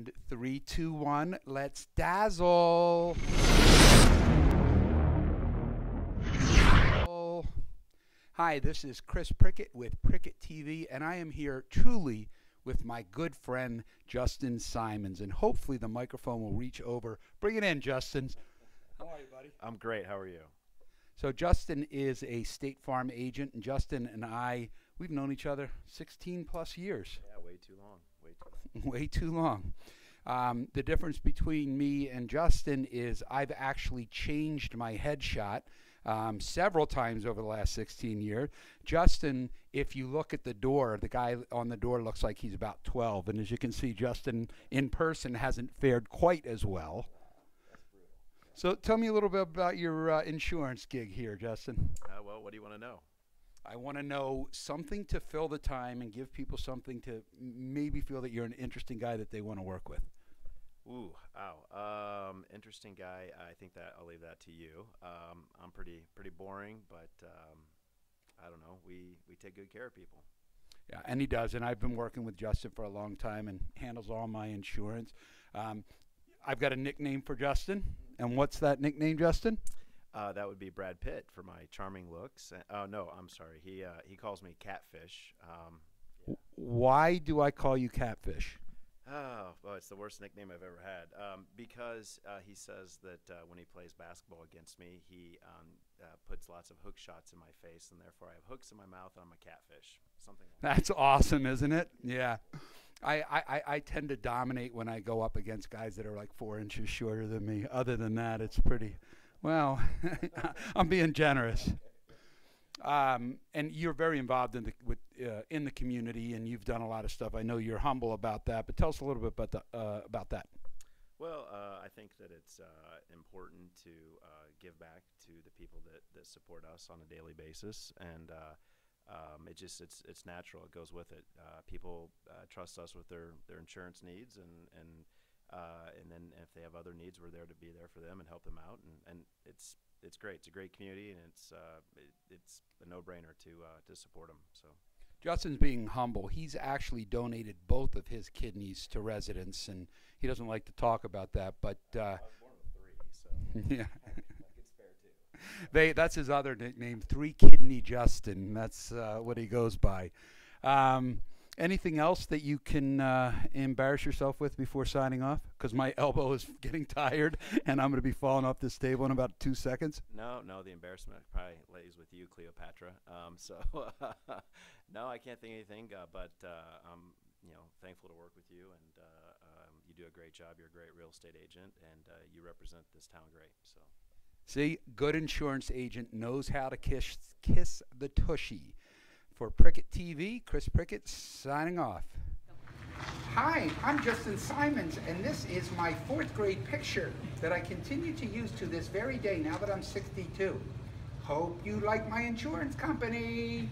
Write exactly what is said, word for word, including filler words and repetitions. And three, two, one, let's dazzle. Hi, this is Chris Prickett with Prickett T V, and I am here truly with my good friend Justin Simons, and hopefully the microphone will reach over. Bring it in, Justin. How are you, buddy? I'm great. How are you? So Justin is a State Farm agent, and Justin and I, we've known each other sixteen plus years. Yeah, way too long. Way too long. Way too long. Um, the difference between me and Justin is I've actually changed my headshot um, several times over the last sixteen years. Justin, if you look at the door, the guy on the door looks like he's about twelve. And as you can see, Justin in person hasn't fared quite as well. So tell me a little bit about your uh, insurance gig here, Justin. Uh, well, what do you want to know? I want to know something to fill the time and give people something to maybe feel that you're an interesting guy that they want to work with. Ooh, ow. Um, interesting guy. I think that I'll leave that to you. Um, I'm pretty pretty boring, but um, I don't know. We, we take good care of people. Yeah, and he does. And I've been working with Justin for a long time and handles all my insurance. Um, I've got a nickname for Justin. And what's that nickname, Justin? Uh, that would be Brad Pitt for my charming looks. Oh, uh, no, I'm sorry. He uh, he calls me Catfish. Um, yeah. Why do I call you Catfish? Oh, well, it's the worst nickname I've ever had. Um, because uh, he says that uh, when he plays basketball against me, he um, uh, puts lots of hook shots in my face, and therefore I have hooks in my mouth and I'm a catfish. Something like that. That's awesome, isn't it? Yeah. I, I, I tend to dominate when I go up against guys that are like four inches shorter than me. Other than that, it's pretty... Well, I'm being generous. Um, and you're very involved in the, with, uh, in the community, and you've done a lot of stuff. I know you're humble about that, but tell us a little bit about, the, uh, about that. Well, uh, I think that it's uh, important to uh, give back to the people that, that support us on a daily basis. And uh, um, it just, it's, it's natural. It goes with it. Uh, people uh, trust us with their, their insurance needs, and, and Uh, and then if they have other needs, we're there to be there for them and help them out. And, and it's it's great. It's a great community, and it's uh, it, it's a no-brainer to uh, to support them. So Justin's being humble. He's actually donated both of his kidneys to residents, and he doesn't like to talk about that. But uh, I was born with three, so yeah, it's fair too. They that's his other nickname, Three Kidney Justin. That's uh, what he goes by. Um, Anything else that you can uh, embarrass yourself with before signing off? Because my elbow is getting tired, and I'm going to be falling off this table in about two seconds. No, no, the embarrassment probably lays with you, Cleopatra. Um, so, no, I can't think of anything. Uh, but uh, I'm, you know, thankful to work with you, and uh, um, you do a great job. You're a great real estate agent, and uh, you represent this town great. So, see, good insurance agent knows how to kiss kiss the tushy. For Prickett T V, Chris Prickett signing off. Hi, I'm Justin Simons, and this is my fourth grade picture that I continue to use to this very day now that I'm sixty-two. Hope you like my insurance company.